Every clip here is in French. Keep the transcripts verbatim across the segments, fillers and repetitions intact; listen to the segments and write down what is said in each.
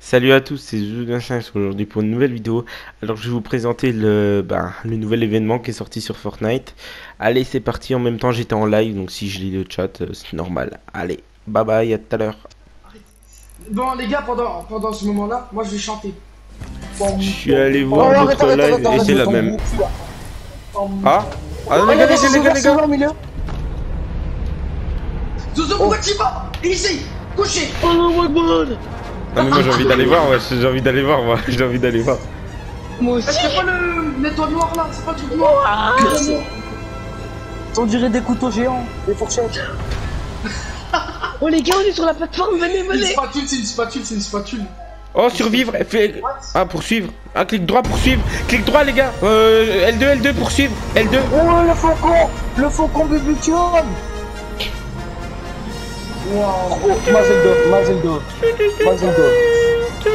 Salut à tous, c'est J J Abrams aujourd'hui pour une nouvelle vidéo. Alors je vais vous présenter le, bah, le nouvel événement qui est sorti sur Fortnite. Allez, c'est parti, en même temps j'étais en live, donc si je lis le chat, c'est normal. Allez, bye bye, à tout à l'heure. Bon les gars, pendant, pendant ce moment-là, moi je vais chanter. Je suis allé voir oh, votre live attends, attends, et c'est la même. Ah Ah non, les gars, les gars, les gars, les gars, les gars. Zozo, pourquoi tu vas ? Ici, couché. Oh my god. Non mais moi j'ai envie d'aller voir, ouais, j'ai envie d'aller voir, moi, j'ai envie d'aller voir. Moi aussi. C'est pas le nettoyage noir là, c'est pas le truc noir. On dirait des couteaux géants, des fourchettes. Oh les gars, on est sur la plateforme, venez, venez. C'est une spatule, c'est une spatule, c'est une spatule. Oh, survivre, F L... Ah, poursuivre. Ah, clic droit, poursuivre. Clic droit, les gars. Euh, L deux, L deux, poursuivre. L deux. Oh, le faucon. Le faucon de Butium. Waouh, Mazel d'or, Mazel d'or, Mazel d'or.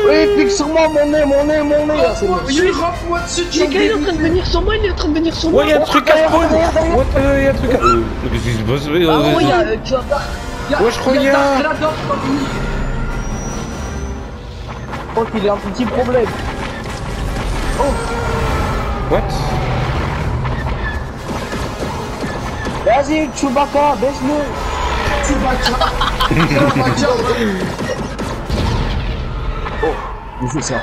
Oui, clique sur moi, mon nez, mon nez, mon nez. Je suis rap, moi dessus. Les gars, il est en train de venir sur moi, il est en train de venir sur moi. Ouais, y'a un truc à spawn. Ouais, y'a un truc à... Qu'est-ce qui se passe? Ah, ouais, y'a... Tu vas voir. Ouais, je crois qu'il y a... Je crois qu'il a un petit problème. Oh. What? Vas-y, Chewbacca, baisse-le. Chewbacca. Oh, il fait ça.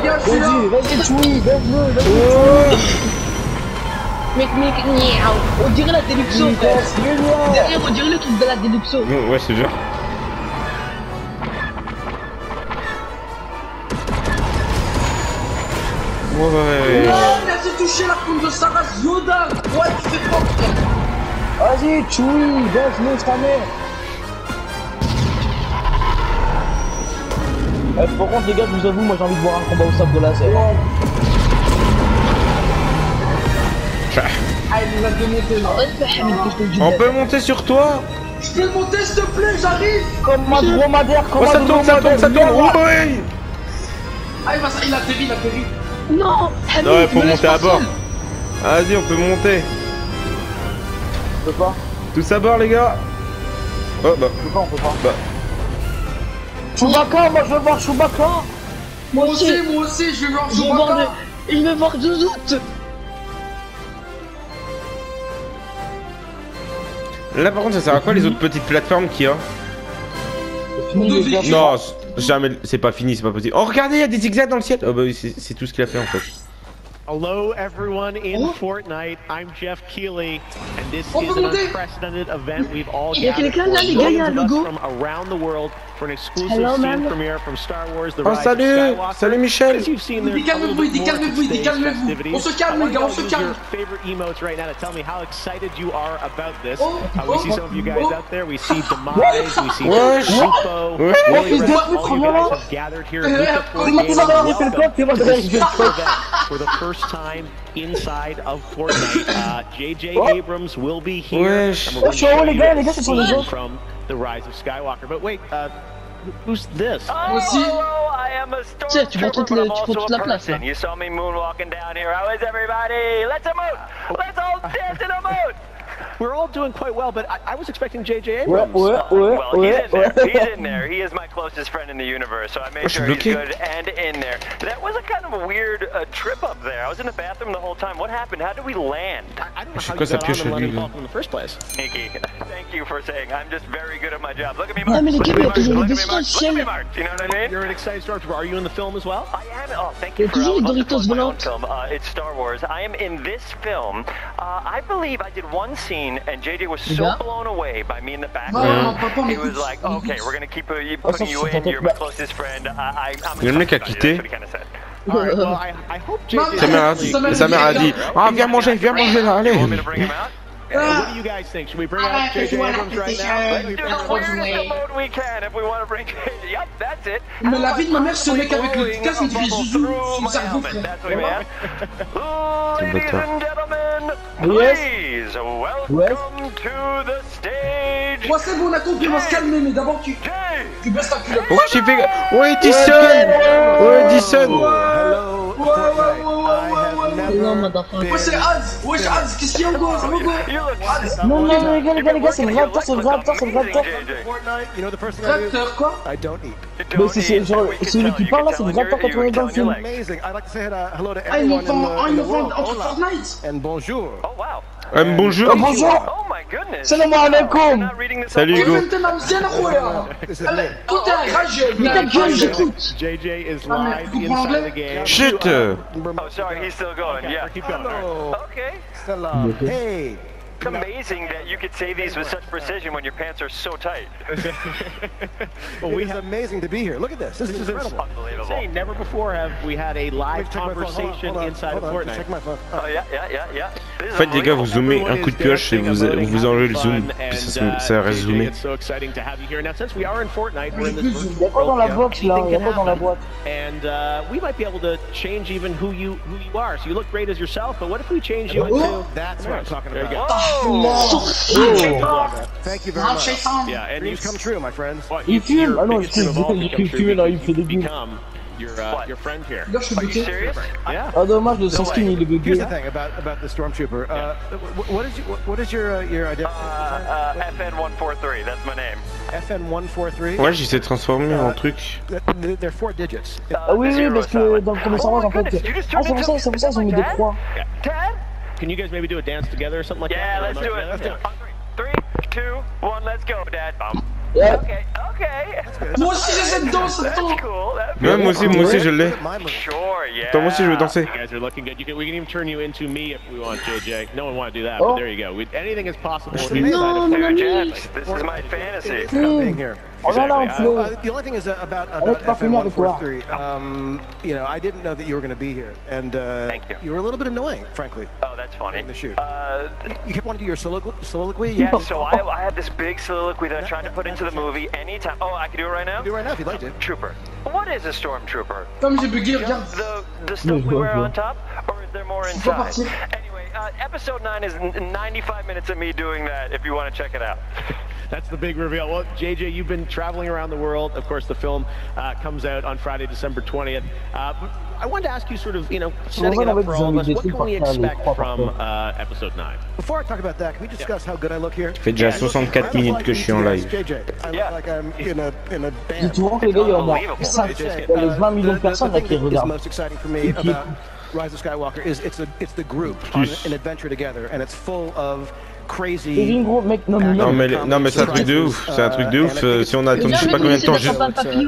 Vas-y, vas-y, Chewie, baisse-le. Oh. Mec, mec, niaou. On dirait la Deluxo. Derrière, on dirait le truc de la Deluxo. Ouais, c'est dur. Ouais, ouais, ouais. Non, il a dû toucher la pomme de sa race Yoda. Ouais, tu fais quoi, frère? Vas-y, Chewie, baisse-le ta mère. Eh, par contre, les gars, je vous avoue, moi j'ai envie de voir un combat au sable de laser. Ouais. Ah, il nous a démonté là. On peut monter sur toi? Je peux monter, s'il te plaît, j'arrive. Comme ma dromadaire, comme ma dromadaire. Oh, ça tourne, ça tourne, ça tourne. Oh, oui. Ah, il va ça, il atterrit, il atterrit. Non, Hamid, non, il faut monter à bord. Vas-y, on peut monter. On peut pas. Tous à bord, les gars. Oh bah. On peut pas, on peut pas. Bah. Chewbacca, moi je veux voir Chewbacca. Moi aussi, moi aussi, je veux voir Chewbacca. Il veut voir deux autres. Là, par contre, ça sert à quoi les autres petites plateformes qu'il y a? Non, jamais, c'est pas fini, c'est pas possible. Oh, regardez, il y a des zigzags dans le ciel. Oh, bah oui, c'est tout ce qu'il a fait en fait. Hello everyone in oh. Fortnite, I'm Jeff Keighley, and this oh, is an unprecedented event we've all gathered for millions of us from around the world for an exclusive Hello, Steam premiere from Star Wars: The Rise of Skywalker. Oh, salut, salut Michel. Décalmez-vous, décalmez-vous, décalmez-vous. On se calme, les gars, on se calme. Favorite emotes right now to tell me how excited you are about this. Oh, uh, we oh, see some of you guys oh. out there. We see Demise, we see Lupo. All you guys have gathered here for the first. Time inside of Fortnite. Uh, J J Abrams will be here. Oh, show les gars, les gars, c'est pour les autres. From The Rise of Skywalker. But wait, uh, who's this? Moi aussi. Tiens, tu prends toute la, tu prends toute la place. You saw me moonwalking down here. How is everybody? Let's emote. Let's all dance and emote. We're all doing quite well, but I, I was expecting J J Abrams. Well, well, well, he's in there. He's in there. He is my closest friend in the universe, so I made sure he's good and in there. That was a kind of a weird uh, trip up there. I was in the bathroom the whole time. What happened? How did we land? I, I don't know how you got on the landing platform in the first place. Nikki, thank you for saying I'm just very good at my job. Look at me, Mark. Look at me, Mark. Look at me, Mark. Look at me, Mark. You know what I mean? You're an exciting stormtrooper. Are you in the film as well? I am. Oh, thank you for all the film. Uh, it's Star Wars. I am in this film. Uh, I believe I did one scene. And J J was so blown away by me in the background. Mm. He was like, "Okay, we're gonna keep you, putting you in. You're my closest friend. I, I'm." Le mec a quitté. Sa mère a dit. Sa mère a dit. Ah, viens manger, viens manger là, allez. What do you guys think? Should we bring out J J Abrams right now? Let's do the weirdest mode we can if we want to bring. Yep, that's it. Mais la vie de ma mère, ce mec avec le casque, il fait zouzou. Ça vous plaît. Ladies and gentlemen, please welcome to the stage. Moi c'est bon, on a compris, on se calme, mais d'abord tu tu baisses ta culotte. Ouais, j'ai fait. Ouais, Edison. Ouais, Edison. وش العز؟ وش عز؟ كيس يوم جوز Non non non les gars les gars les gars c'est le grave c'est le grave c'est le grave Mais c'est celui qui parle là c'est le grave quand on est dans le film. Ah ils nous font ah ils nous font entre Fortnite. Bonjour. Bonjour. Bonjour. Salam alaikum. Salut Hugo. Putain rageux. Mais ta gueule j'écoute. Chut. Oh sorry he's still going yeah. Okay. Hey. It's amazing that you could say these with such precision when your pants are so tight. Well, we it's amazing to be here. Look at this. This, this is incredible. Unbelievable. Say, never before have we had a live conversation hold on, hold on, inside of Fortnite. Oh yeah, yeah, yeah, yeah. En fait, les gars, vous zoomez un coup de pioche et vous vous enlevez le zoom. Ça, ça reste zoomé. It's so exciting to have you here. Now, since we are in Fortnite, we're in this virtual world. And uh, we might be able to change even who you who you are. So you look great as yourself, but what if we change you into? That's what I'm talking about. Oh, oh. Thank you very much. Yeah, and you've come true, my friends. You feel? I know it's true. You feel become your uh, your friend here. Are you serious? Yeah. Oh, dommage, le skin il est bugué. Here's the thing about about the stormtrooper. Uh, what is your, what is your uh, your identity? Uh, uh, F N one four three. That's my name. F N one four three. Ouais, j'y s'est transformé en truc. They're four digits. Ah oui, oui, parce que dans le commencement, en fait, ah c'est pour ça, c'est pour ça, ils ont mis des trois. Can you guys maybe do a dance together or something like yeah, that? Let's do it. Let's do it. Three, two, one, let's go, Dad. Yeah. Okay, okay. Moi aussi j'ai cette danse. Ouais, moi aussi, moi aussi je l'ai. Sure, yeah. Attends, moi aussi je veux danser. You guys are looking good. You can, we can even turn you into me if we want, J J. No one want to do that, but there you go. We, anything is possible. No, no, no, no. This is my fantasy. Being here. The only thing is about F M one forty-three. Um, you know, I didn't know that you were going to be here, and uh, Thank you. you were a little bit annoying, frankly. Oh, that's funny. In the shoot. Uh, you kept wanting to do your solilo soliloquy. Yeah. So I, I had this big soliloquy that I tried to put into the movie anytime. Oh, I can do it right now. Do it right now if you'd like to. Trooper. What is a stormtrooper? The the stuff we wear on top, or is there more inside? Anyway, uh, episode nine is ninety-five minutes of me doing that. If you want to check it out. That's the big reveal. Well, J J, you've been traveling around the world. Of course, the film uh, comes out on Friday, December twentieth. Uh, I wanted to ask you sort of, you know, setting it up for all of us, what can we expect from uh, episode nine? Before I talk about that, can we discuss yeah. how good I look here? Ça fait déjà soixante-quatre minutes que je suis en live. J'ai toujours que les gars, il y en a vingt millions de personnes là qui regardent. Rise of Skywalker is it's a it's the group on an adventure together and it's full of crazy. Non mais non mais c'est un truc de ouf, c'est un truc de ouf. Si on a attendu je sais pas combien de temps juste.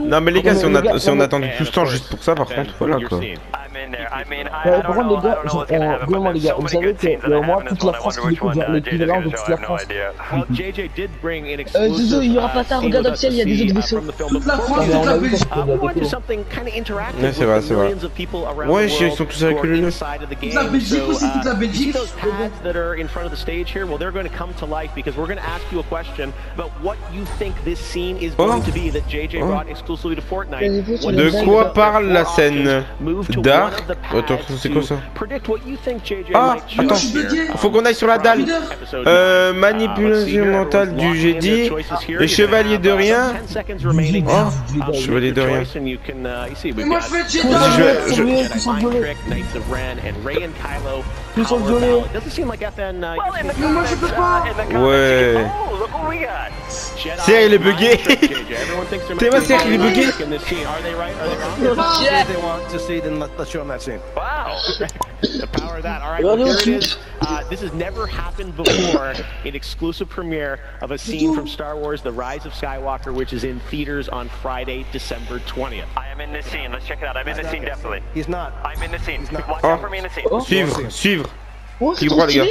Non mais les gars si on a si on a attendu tout ce temps juste pour ça par contre voilà quoi. Par contre les gars, vraiment les gars, vous savez que au moins toute la France qui découvre l'équivalent de toute la France. Zouzou, il y aura pas ça, regarde au ciel, il y a des autres vaisseaux. Toute la France, toute la Belgique. Ouais c'est vrai, c'est vrai. Ouais ils sont tous avec le nez. Toute la Belgique aussi, toute la Belgique. They're going to come to life because we're going to ask you a question about what you think this scene is going to be that J J brought exclusively to Fortnite. De quoi parle la scène? D'art? Attends, c'est quoi ça? Ah, attends, faut qu'on aille sur la dalle. Euh, manipulation mentale du Jedi. Les chevaliers de rien. Oh, chevaliers de rien. Mais moi je fais Jedi. Ils sont violés. Ils sont violés. Ouais. Serre il est bugué. T'es pas serre il est bugué. This has never happened before. An exclusive premiere of a scene from Star Wars: The Rise of Skywalker, which is in theaters on Friday, December twentieth. I am in this scene. Let's check it out. I'm in this scene definitely. He's not. I'm in this scene. Watch out for me in this scene. Suivre, suivre. Qui droit les gars?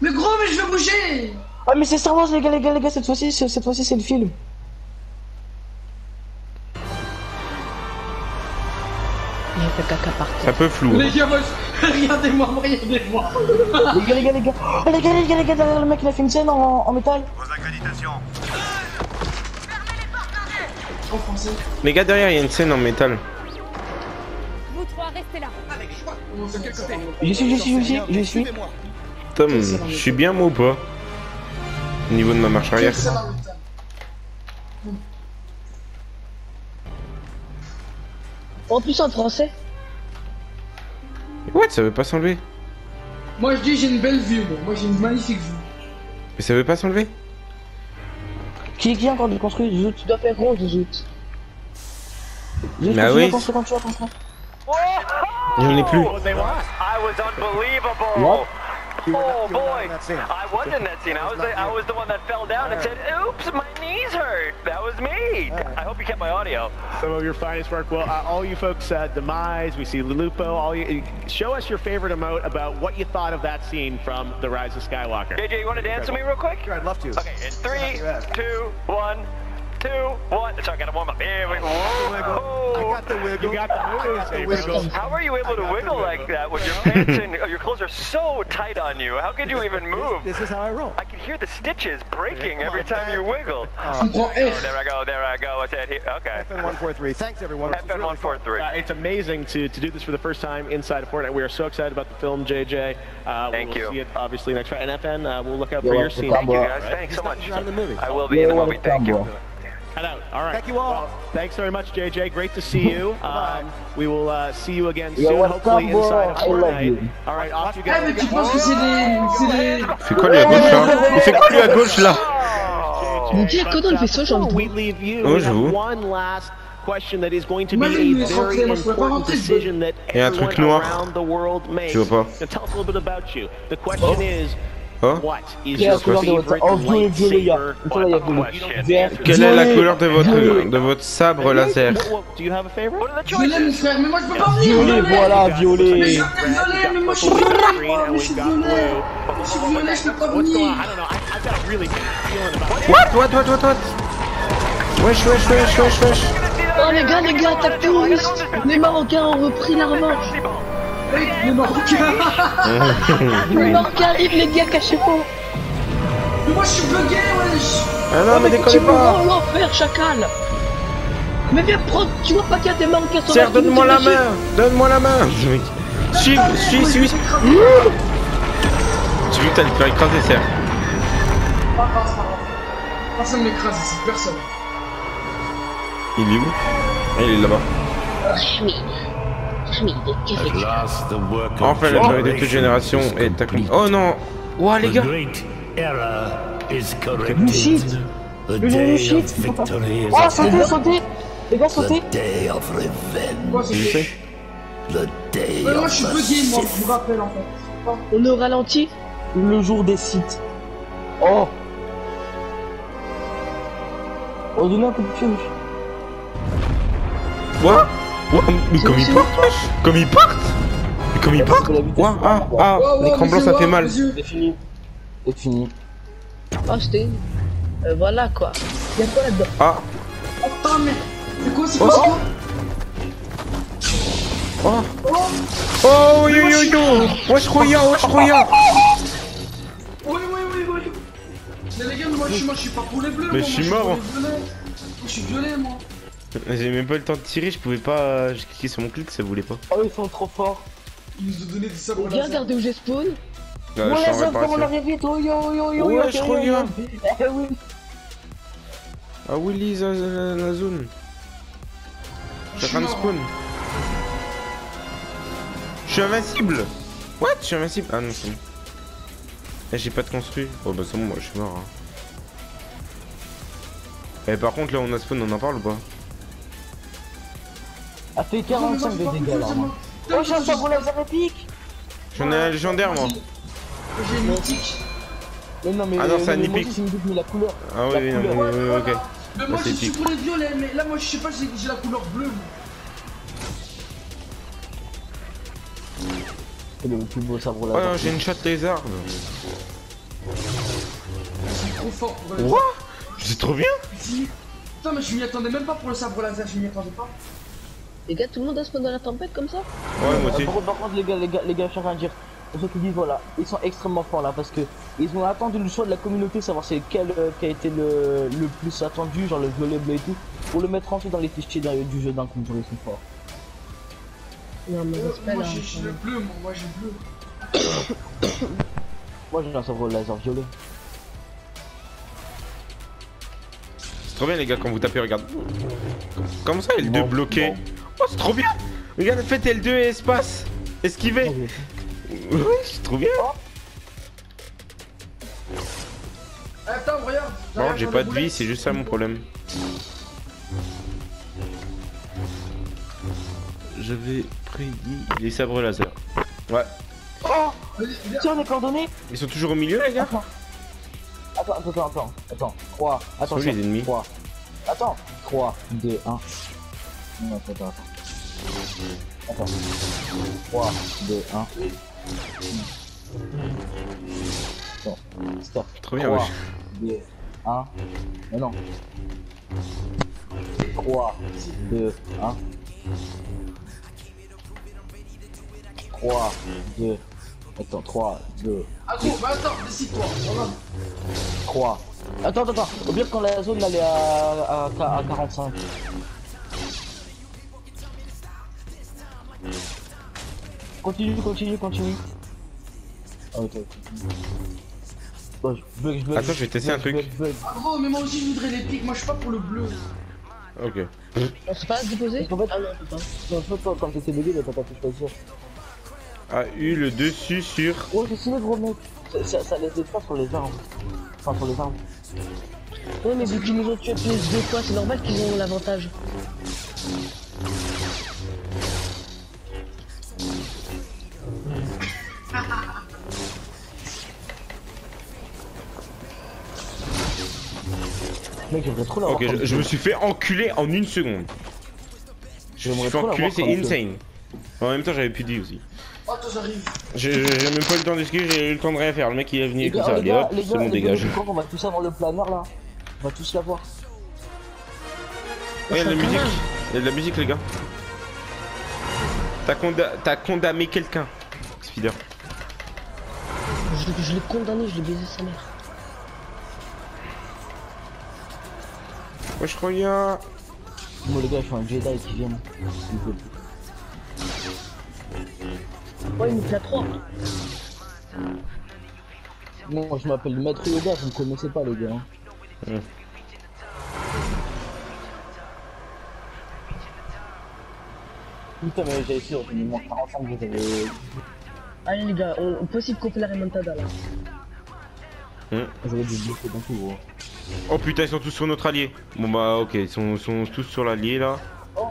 Mais gros, mais je vais bouger! Ah mais c'est Star Wars les gars, les gars, les gars, cette fois-ci, cette fois-ci c'est le film. Il y a fait caca par terre. C'est un peu flou. Les gars, regardez-moi, regardez-moi. Les gars, les gars, les gars. Oh les gars, les gars, les gars, derrière le mec il a fait une scène en, en métal. Vos accréditations. En français. Les gars, derrière il y a une scène en métal. Vous trois restez là. Avec choix. Je suis, je suis, je suis, je suis. Tom, je suis bien moi ou pas? Au niveau de ma marche arrière. En plus en français. Mais what, ça veut pas s'enlever? Moi je dis j'ai une belle vue, moi, moi j'ai une magnifique vue. Mais ça veut pas s'enlever? Qui qui encore de construire du zout? Tu dois faire rond du zout. Bah oui. J'en ai plus. What? Oh boy! I wasn't in that scene. I was the, I was the one that fell down and said, "Oops, my knees hurt." That was me. I hope you kept my audio. Some of your finest work. Well, uh, all you folks, uh, demise. We see Lulupo. All you, show us your favorite emote about what you thought of that scene from The Rise of Skywalker. J J, you want to dance with me real quick? Sure, I'd love to. Okay, in three, two, one. Two, one. Sorry, I gotta warm up. Here we go. Oh, I got the wiggle. You got the, got the wiggle. How are you able to wiggle like that when your pants and your clothes are so tight on you? How could you even move? This, this is how I roll. I can hear the stitches breaking yeah, every time you wiggle. Oh, oh, there I go. There I go. I said here. Okay. F N one forty-three. Thanks everyone. F N one forty-three. Uh, it's amazing to to do this for the first time inside of Fortnite. We are so excited about the film, J J. Uh, Thank we'll you. See it obviously next Friday. And F N, uh, we'll look out You're for your scene. Thank you guys. Right? Thanks so much. I will be You're in the movie. Thank you. Head out. All right. Thank you all. Well, thanks very much, J J. Great to see you. um, we will uh, see you again soon, yeah, hopefully inside of Fortnite. All right, off you guys. C'est quoi lui à gauche là? Il fait quoi lui à gauche là? Mon Dieu, quand on le fait ça, j'ai envie de... Oh, je vous... Il y a un truc noir. Je vois pas. Oh. Quelle est la couleur de votre Quelle est la couleur de votre de votre sabre laser? Violet, mon frère, mais moi je peux pas venir. Violet, voilà, violet. Mais je suis violet, mais moi je suis violet. Je suis violet. Je suis violet, je peux pas venir. What, what, what, what, what? Wesh, wesh, wesh, wesh, wesh. Oh les gars, les gars, attaque terroriste. Les Marocains ont repris la revanche. Le Marocain Le Marocain arrive les gars, cachez-vous. Mais moi je suis bugué, wesh. Ah non, mais décollez pas. Tu peux l'enfer, chacal. Mais viens prendre, tu vois pas qu'il y a des Marocains sur la... Serre, donne-moi la main, donne-moi la main. Suis, suis, suis. Tu veux que t'allais te faire écraser, Serre? Personne m'écrase ici, personne. Il est où? Ah, il est là-bas. Enfin, la durée de toute génération est accomplie. Oh non! Ouah, les gars! Le shit! Le shit! Oh, sautez, sautez! Les gars, sautez! Mais moi, je suis bugué, moi, je vous rappelle en fait. On est au ralenti? Le jour des Sith. Oh! On donne un peu de pioche. Quoi? Wow, mais comme ils partent, wesh! Comme ils partent! Mais comme ils partent! Ouah, ah, ah! L'écran blanc ça fait mal! C'est fini! C'est fini! Ah, c'était... Voilà quoi! Y'a quoi là-dedans? Ah! Attends, mais... C'est quoi, c'est quoi ça? Oh! Oh, yo yo yo! Wesh Roya, wesh Roya! Oui, oui, oui, oui! Mais les gars, moi je suis mort, je suis pas pour les bleus! Mais je suis mort! Je suis violet, moi! J'ai même pas eu le temps de tirer, je pouvais pas. J'ai cliqué sur mon clic, ça voulait pas. Oh, ils sont trop forts. Ils nous ont donné des sabres. Viens regarder où j'ai spawn. Ouais, je suis en réparation. Oh yo yo yo. Ouais, je regarde. Ah, Willy, la zone. Je suis en train de spawn. Je suis invincible. What? Je suis invincible. Ah non, c'est bon. J'ai pas de construit. Oh bah, c'est bon, moi je suis mort. Eh, par contre, là on a spawn, on en parle ou pas? A fait quarante-cinq de dégâts là. Oh, j'ai un sabre laser épique. J'en ai un légendaire moi. J'ai une mythique. Mais non mais... Ah non, c'est un épique. Ah oui, oui, oui, ok. Mais moi je suis pour les violets, mais là moi je sais pas si j'ai la couleur bleue. C'est le plus beau sabre laser. Oh non, j'ai une chatte lézard. C'est trop fort pour la... Quoi? C'est trop bien. Putain, mais je m'y attendais même pas pour le sabre laser, je m'y attendais pas. Les gars, tout le monde a spawn dans la tempête comme ça? Ouais, moi aussi. Par contre, les gars, les gars, les gars, je suis en train de dire, pour ceux qui disent, voilà, ils sont extrêmement forts là, parce que ils ont attendu le choix de la communauté, savoir c'est lequel euh, qui a été le, le plus attendu, genre le violet, bleu et tout, pour le mettre ensuite dans les fichiers du jeu d'un compte, ils sont forts. Non, mais euh, moi, j'ai le bleu, moi, moi j'ai bleu. Moi, j'ai un sabre laser violet. C'est trop bien, les gars, quand vous tapez, regarde. Comme ça, L deux bloqué. Oh, c'est trop bien! Regarde, faites L deux et espace. Esquiver. Oui, c'est trop bien. Attends, regarde. Non, j'ai pas de vie, c'est juste ça mon problème. J'avais prédit les sabres laser. Ouais. Oh, tiens les coordonnées. Ils sont toujours au milieu les gars. Attends, attends, attends, attends. trois, attends, les ennemis. trois. Attends. trois, deux, un. Non, attends, attends. Attends. trois, deux, un. Bon, stop. Trop bien, wesh. trois, deux, un. Mais non. trois, deux, un. trois, deux. Attends, trois, deux. Attends, bah attends, décide-toi. trois. Attends, attends, attends. Au pire, quand la zone elle est à, à, à quarante-cinq. Continue, continue, continue. Ah, ok. Bon, je bug, je bug. Attends, je vais tester un truc. Ah, gros, mais moi aussi je voudrais les pics, moi je suis pas pour le bleu. Ok. On se passe déposer ? En fait, quand t'étais bugué, t'as pas pu choisir. A eu le dessus sur. Oh, c'est le gros mec. Ça, ça laisse des traces sur les armes. Enfin, sur les armes. Ouais, mais vu qu'ils nous ont tué plus deux fois, c'est normal qu'ils ont l'avantage. Mec, j'aimerais trop l'avoir. Ok, je, je me suis fait enculer en une seconde. Je me suis fait enculer, c'est insane. En même temps, j'avais plus de vie aussi. Oh, j'arrive. J'ai même pas eu le temps d'esquiver, j'ai eu le temps de rien faire. Le mec il est venu comme ça. Les gars, les gars, dégage. On va tous avoir le planeur là. On va tous l'avoir. Regarde la musique. Il y a de la musique, les gars. T'as conda... condamné quelqu'un, Spider. Je, je l'ai condamné, je l'ai baisé sa mère. Ouais, je crois y a... Moi, les gars, je suis un Jedi qui vient. Ouais, il me fait la trois. Non, moi je m'appelle Maître Yoda, vous me connaissez pas les gars. Hein. Mmh. Putain, mais j'avais sûr, j'ai mis moins quarante-cinq, vous avez... Allez les gars, on peut aussi couper la remontada là. Mmh. J'aurais dû bloquer dans tout gros. Oh putain, ils sont tous sur notre allié. Bon bah ok, ils sont, sont tous sur l'allié là. Oh,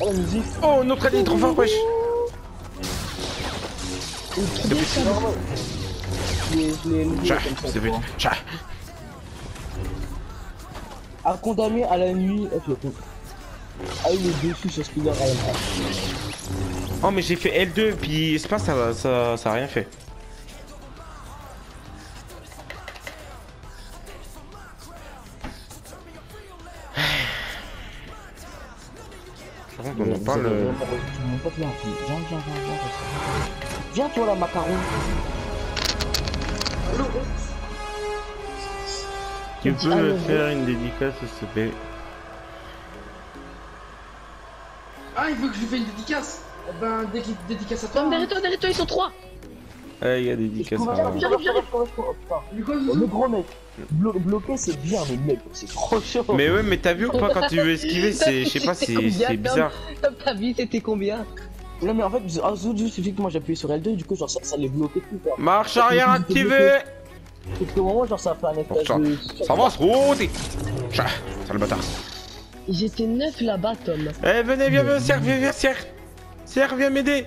oh la musique. Oh, notre allié est trop fort, wesh. C'est petit. C'est petit. Tcha. A condamné à la nuit. Ah, il est dessus sur Spider. Oh, mais j'ai fait L deux, puis espace, ça, ça, ça a rien fait. Par contre, on en parle. Viens toi la macaron. Tu peux me faire une dédicace s'il te plaît? Ah, il veut que je lui fasse une dédicace. Ben dès qu'il dédicace à toi. Non, derrière toi, derrière toi, ils sont trois. Ah, il y a dédicace. J'arrive, j'arrive. Le gros mec. Bloquer c'est bien, mais mec, c'est trop chaud. Mais ouais, mais t'as vu ou pas quand tu veux esquiver, c'est, je sais pas, c'est bizarre. T'as vu, c'était combien? Non mais en fait, juste que moi j'appuyais sur L deux, du coup genre ça, ça les bloquait tout quoi. Marche arrière activée. Parce que au moment genre ça a fait un effet de... Ça avance, route. Ça le bâtard. J'étais neuf là-bas, Tom. Eh venez, viens, viens, serre, viens, viens, serre. Serre, viens m'aider.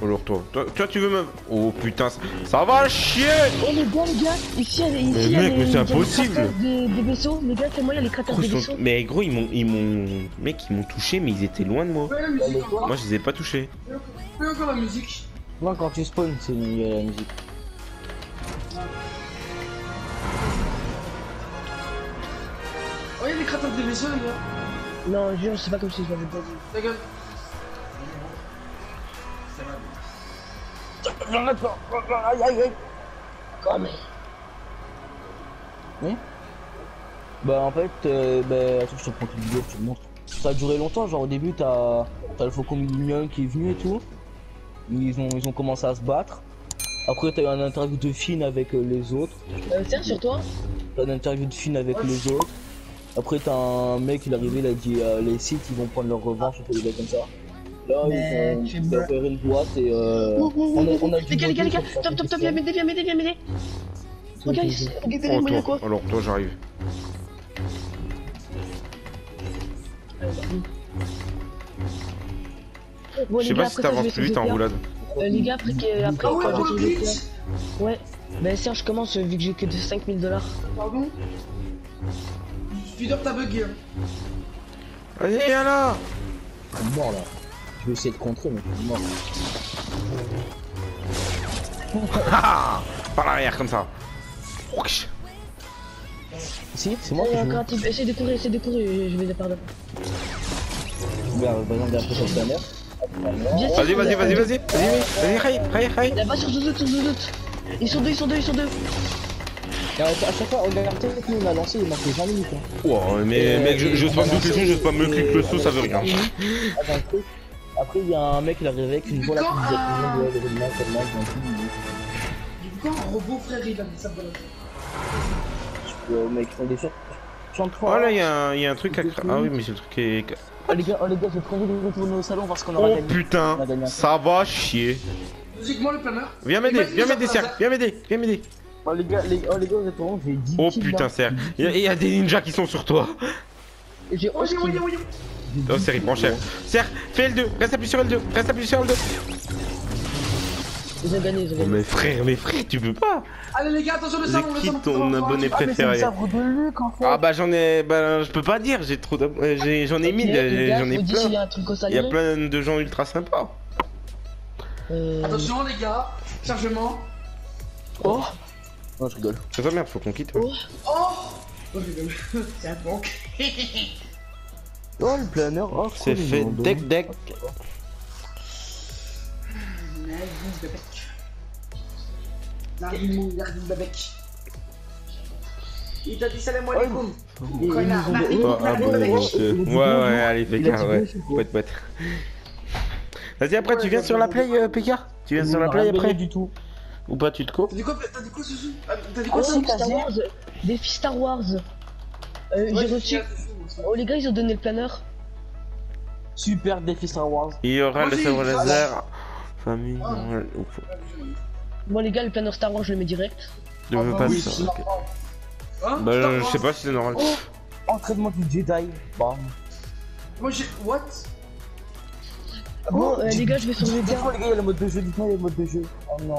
Bonjour toi. Toi tu veux me... Oh putain, ça va chier. Eh les gars, les gars, ici il y a des... Mais mec, mais c'est impossible. Des vaisseaux, les gars, c'est moi, il y a les cratères des vaisseaux. Mais gros, ils m'ont... ils m'ont... Mec, ils m'ont touché, mais ils étaient loin de moi. Moi je les ai pas touchés. C'est encore la musique. Moi quand tu spawns, c'est la musique. Oh, il y a les cratères des vaisseaux, les gars. Non, je sais pas comme si je l'avais pas vu. La gueule. Aïe aïe aïe. Comme. Oui. Bah en fait, euh, bah attends, je te prends une vidéo, je te montre. Ça a duré longtemps, genre au début t'as le Faucon Millenium qui est venu et tout. Ils ont ils ont commencé à se battre. Après t'as eu un interview de Finn avec euh, les autres. Euh, tiens sur toi. T'as une interview de Finn avec ouais. les autres. Après t'as un mec il est arrivé, il a dit euh, les Sith ils vont prendre leur revanche, et tout, des gars comme ça. Là, mais ils ont ouvert une boîte et euh... Oh, oh, oh, on a, on a les gars, les gars, les gars, top, top, top, viens m'aider, viens m'aider, viens m'aider. Regarde, regardez les moyens quoi. Alors, toi, j'arrive. Bon, je sais pas si t'avances plus vite en roulade. Euh, les gars, après, après, oh, après, après ouais, je... ouais, bah Serge, je commence vu que j'ai que de cinq mille dollars. Pardon? Fidor, t'as bugué. Allez, viens là. Je suis mort là. Je vais essayer de contrer, mais je suis mort là. Par l'arrière, comme ça. Si, c'est moi qui joue. Veux... Essaye de courir, essaye de courir, je vais les perdre. Vas-y, vas-y, vas-y, vas-y, vas-y, vas-y, raille, raille, raille. Là-bas sur deux autres, sur deux autres. Ils sont deux, ils sont deux, ils sont deux. Et à chaque fois, on a lancé, on a lancé, il manque les vingt minutes. Wow, mais mec, je spam tout le tout, je spam me clique le saut, ça veut rien. Après, il y a un mec qui arrive avec une voix là qui disait que l'événement, c'est le match d'un coup. Pourquoi un robot frère, il a mis sa balle? Mec, ils font des choses. Oh là, il y a un truc à craquer. Ah oui, mais c'est le truc qui est. Oh les gars, oh les gars, j'ai trop envie de retourner au salon parce qu'on aura gagné. Oh putain, ça va chier. Logiquement le planeur. Viens m'aider, viens m'aider Serge, viens m'aider, viens m'aider. Oh les gars, les gars, vous êtes vraiment, j'ai dix. Oh putain Serge, il y a des ninjas qui sont sur toi. J'ai oh j'ai moyen, moyen. Oh Serge, prends cher. Serge, fais L deux, reste appuyé sur L deux, reste appuyé sur L deux. Ils ont gagné, ils ont gagné. Oh mais frère, mais frère, tu peux pas. Allez les gars, attention le salon, le salon. Qui ton abonné préféré? Ah bah j'en ai, bah je peux pas dire, j'ai trop d'abonnés, j'en ai mille, j'en ai plein. Il y a plein de gens ultra sympas. Attention les gars, chargement. Oh. Non je rigole. C'est ça merde, faut qu'on quitte. Oh. Oh je rigole, c'est un banque. Oh le planeur, oh c'est fait deck deck. Il t'a dit salam alaikum. Ouais ouais allez P K ouais. Bête bête. Vas-y après tu viens sur la play P K. Tu viens sur la play après du tout. Ou pas tu te coupes. T'as dit quoi Suzu? T'as dit quoi Suzu? Défi Star Wars. J'ai reçu. Oh les gars ils ont donné le planeur. Super défi Star Wars. Il y aura le sabre laser. Famille, ah, non, ou... Moi les gars, le planeur Star Wars, je le mets direct. Je veux ah, pas oui, ça. Je okay. Hein, bah, Star Wars. Je sais pas si c'est normal. Oh, entraînement du Jedi. Bam. Moi j'ai. What? Bon, oh, euh, les gars, je vais sur le Jedi. Les gars, il y a le mode de jeu. Dites-moi, il y a le mode de jeu. Oh non.